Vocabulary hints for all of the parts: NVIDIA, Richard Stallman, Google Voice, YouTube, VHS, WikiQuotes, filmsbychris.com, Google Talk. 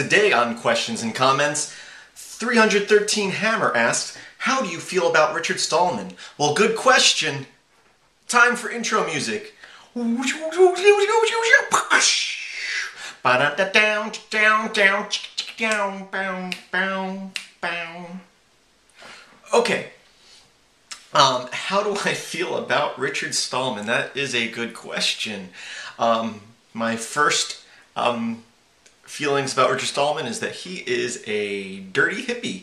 Today on Questions and Comments, 313 Hammer asks, how do you feel about Richard Stallman? Well, good question. Time for intro music. Okay. How do I feel about Richard Stallman? That is a good question. My first feelings about Richard Stallman is that he is a dirty hippie.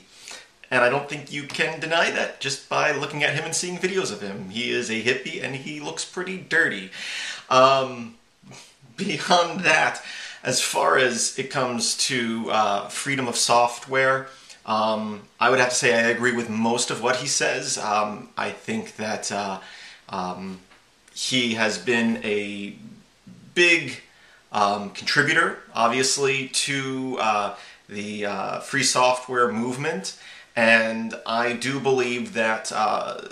And I don't think you can deny that just by looking at him and seeing videos of him. He is a hippie and he looks pretty dirty. Beyond that, as far as it comes to freedom of software, I would have to say I agree with most of what he says. I think that he has been a big contributor, obviously, to the free software movement. And I do believe that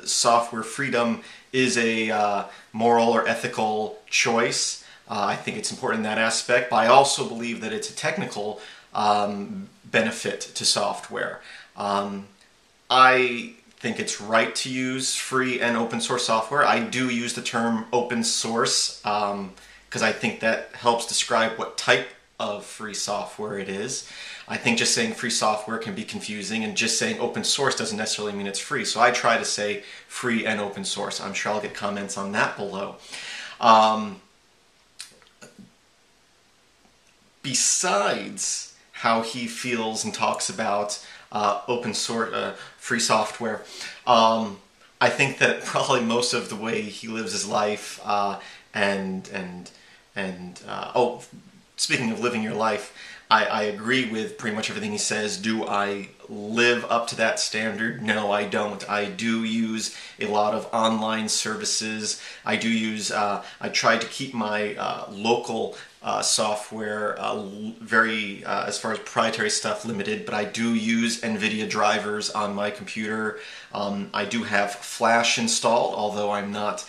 software freedom is a moral or ethical choice. I think it's important in that aspect, but I also believe that it's a technical benefit to software. I think it's right to use free and open source software. I do use the term open source because I think that helps describe what type of free software it is. I think just saying free software can be confusing, and just saying open source doesn't necessarily mean it's free. So I try to say free and open source. I'm sure I'll get comments on that below. Besides how he feels and talks about open source, free software, I think that probably most of the way he lives his life, oh, speaking of living your life, I agree with pretty much everything he says. Do I live up to that standard? No, I don't. I do use a lot of online services. I do use, I try to keep my local software very, as far as proprietary stuff, limited, but I do use NVIDIA drivers on my computer. I do have Flash installed, although I'm not,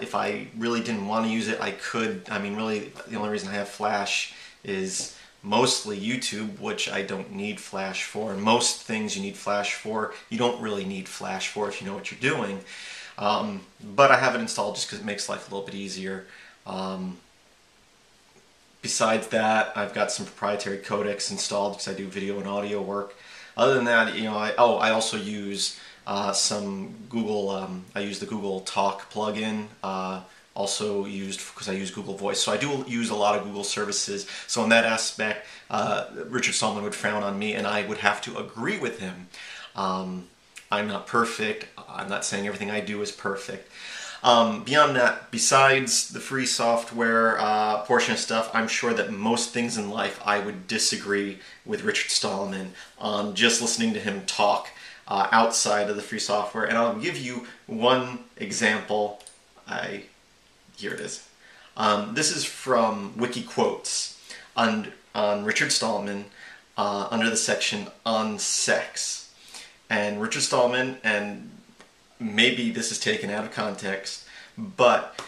if I really didn't want to use it, I could. I mean, really, the only reason I have Flash is mostly YouTube, which I don't need Flash for. Most things you need Flash for, you don't really need Flash for if you know what you're doing. But I have it installed just because it makes life a little bit easier. Besides that, I've got some proprietary codecs installed because I do video and audio work. Other than that, you know, I also use some Google, I use the Google Talk plugin, also used because I use Google Voice. So I do use a lot of Google services. So in that aspect, Richard Stallman would frown on me and I would have to agree with him. I'm not perfect. I'm not saying everything I do is perfect. Beyond that, besides the free software portion of stuff, I'm sure that most things in life I would disagree with Richard Stallman on just listening to him talk outside of the free software. And I'll give you one example. Here it is. This is from WikiQuotes on Richard Stallman under the section on sex. And Richard Stallman, and maybe this is taken out of context, but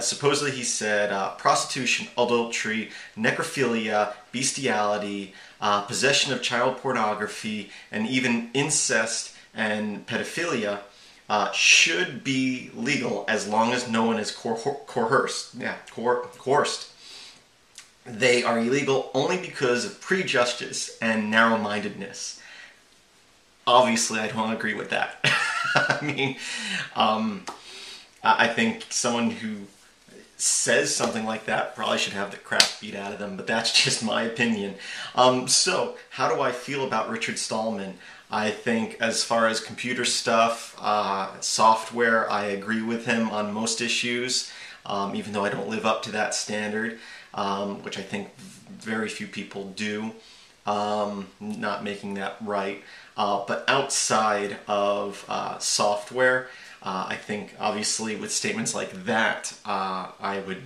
supposedly he said prostitution, adultery, necrophilia, bestiality, possession of child pornography, and even incest and pedophilia should be legal as long as no one is coerced. Yeah, coerced. They are illegal only because of prejudice and narrow-mindedness. Obviously, I don't agree with that. I mean, I think someone who says something like that probably should have the crap beat out of them, but that's just my opinion. So, how do I feel about Richard Stallman? I think as far as computer stuff, software, I agree with him on most issues, even though I don't live up to that standard, which I think very few people do. Not making that right. But outside of software, I think obviously with statements like that, I would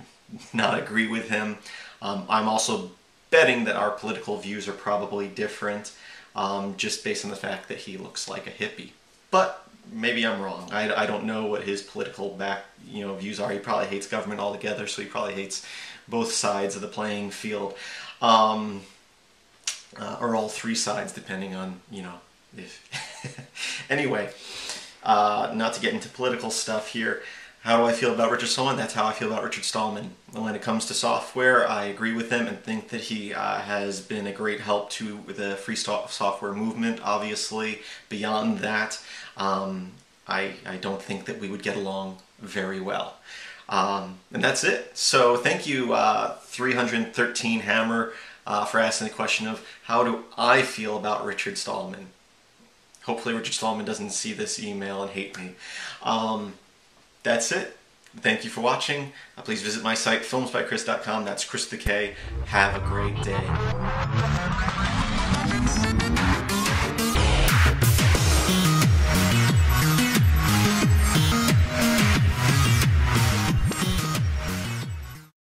not agree with him. I'm also betting that our political views are probably different, just based on the fact that he looks like a hippie. But maybe I'm wrong. I don't know what his political views are. He probably hates government altogether, so he probably hates both sides of the playing field. or all three sides, depending on, you know, if. Anyway, not to get into political stuff here. How do I feel about Richard Stallman? That's how I feel about Richard Stallman. When it comes to software, I agree with him and think that he has been a great help to the free software movement, obviously. Beyond that, I don't think that we would get along very well. And that's it. So thank you, 313 Hammer, for asking the question of how do I feel about Richard Stallman. Hopefully Richard Stallman doesn't see this email and hate me. That's it. Thank you for watching. Please visit my site, filmsbychris.com. That's Chris with a K. Have a great day.